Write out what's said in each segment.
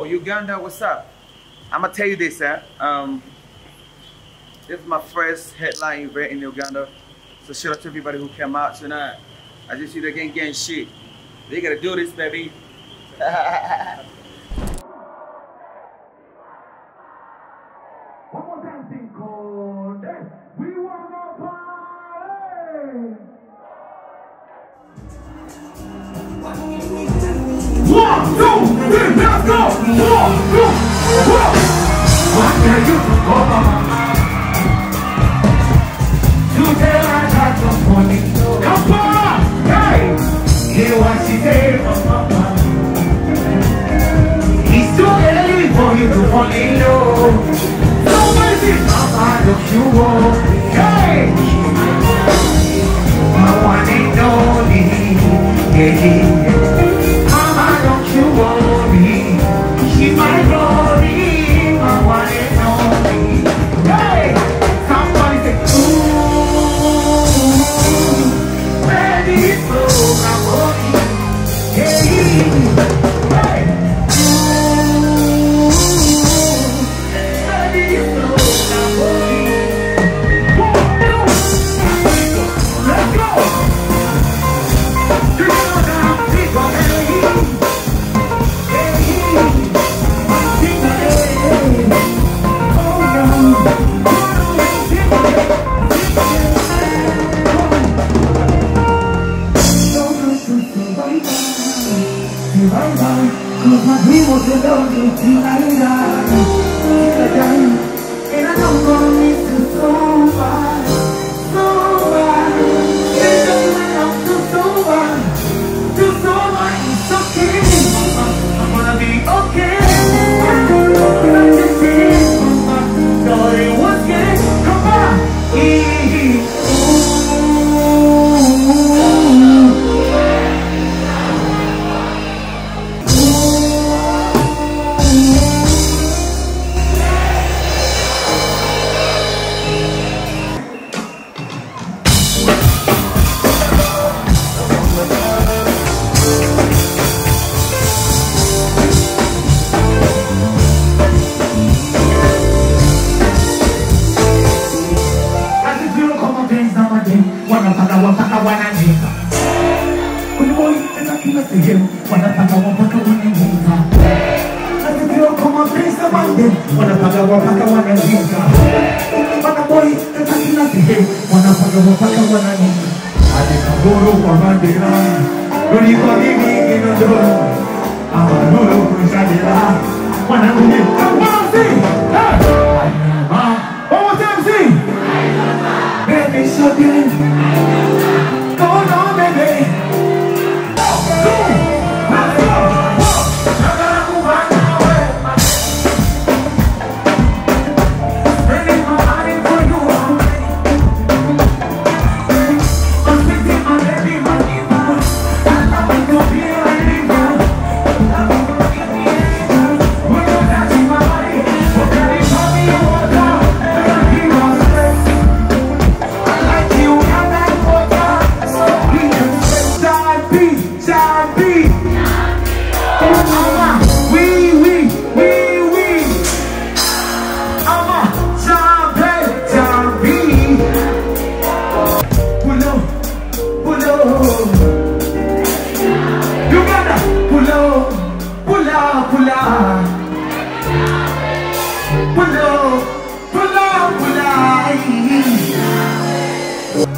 Uganda, what's up? I'm gonna tell you this, this is my first headline event in Uganda, so shout out to everybody who came out tonight. I just see they can't get shit. They gotta do this, baby.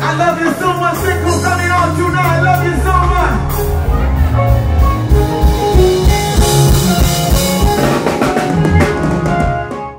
I love you so much. Thank you for coming out tonight.